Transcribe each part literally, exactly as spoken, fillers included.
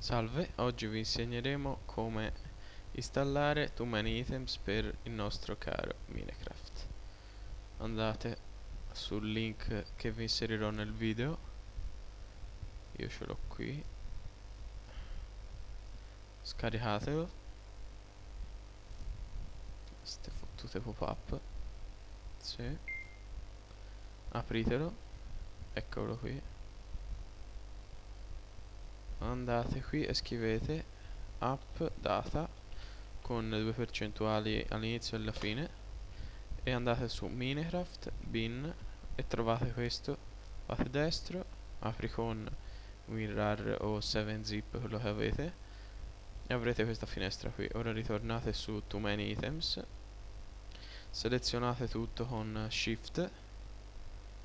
Salve, oggi vi insegneremo come installare Too Many Items per il nostro caro Minecraft. Andate sul link che vi inserirò nel video, io ce l'ho qui, scaricatelo, queste fottute pop-up, sì. Apritelo, eccolo qui. Andate qui e scrivete app data con due percentuali all'inizio e alla fine e andate su Minecraft bin e trovate questo, fate destro, apri con WinRAR o seven zip, quello che avete, e avrete questa finestra qui. Ora ritornate su Too Many Items, selezionate tutto con Shift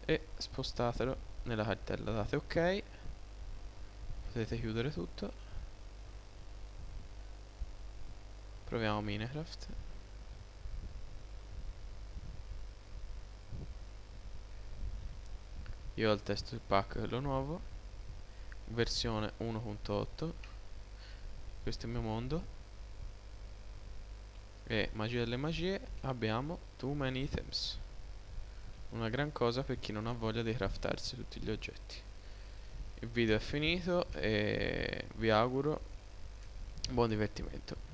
e spostatelo nella cartella, date ok. Potete chiudere tutto. Proviamo Minecraft. Io ho il testo del pack, quello nuovo, versione uno punto otto. Questo è il mio mondo. E magia delle magie, abbiamo Too Many Items. Una gran cosa per chi non ha voglia di craftarsi tutti gli oggetti. Il video è finito e vi auguro buon divertimento.